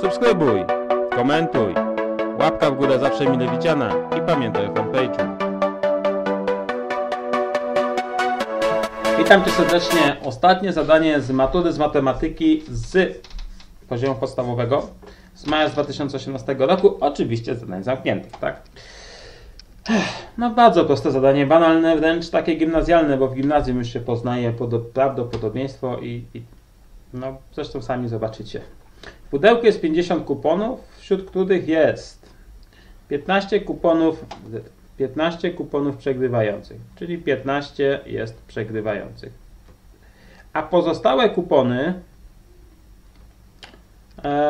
Subskrybuj, komentuj, łapka w górę zawsze mile widziana i pamiętaj o fanpage'u. Witam Cię serdecznie. Ostatnie zadanie z matury z matematyki z poziomu podstawowego z maja 2018 roku. Oczywiście zadań zamkniętych, tak? No bardzo proste zadanie, banalne, wręcz takie gimnazjalne, bo w gimnazjum już się poznaje prawdopodobieństwo i no zresztą sami zobaczycie. W pudełku jest 50 kuponów, wśród których jest 15 kuponów przegrywających, czyli 15 jest przegrywających. A pozostałe kupony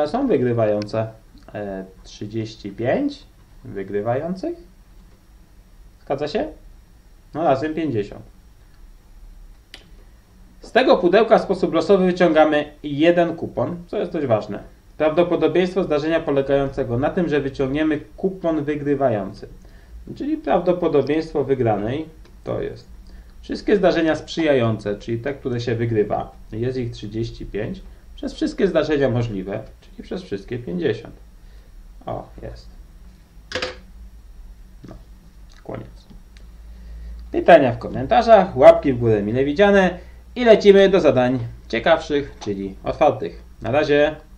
są wygrywające. 35 wygrywających. Zgadza się? No razem 50. Z tego pudełka w sposób losowy wyciągamy jeden kupon, co jest dość ważne. Prawdopodobieństwo zdarzenia polegającego na tym, że wyciągniemy kupon wygrywający. Czyli prawdopodobieństwo wygranej to jest wszystkie zdarzenia sprzyjające, czyli te, które się wygrywa, jest ich 35, przez wszystkie zdarzenia możliwe, czyli przez wszystkie 50. O, jest. No, koniec. Pytania w komentarzach, łapki w górę mile widziane i lecimy do zadań ciekawszych, czyli otwartych. Na razie.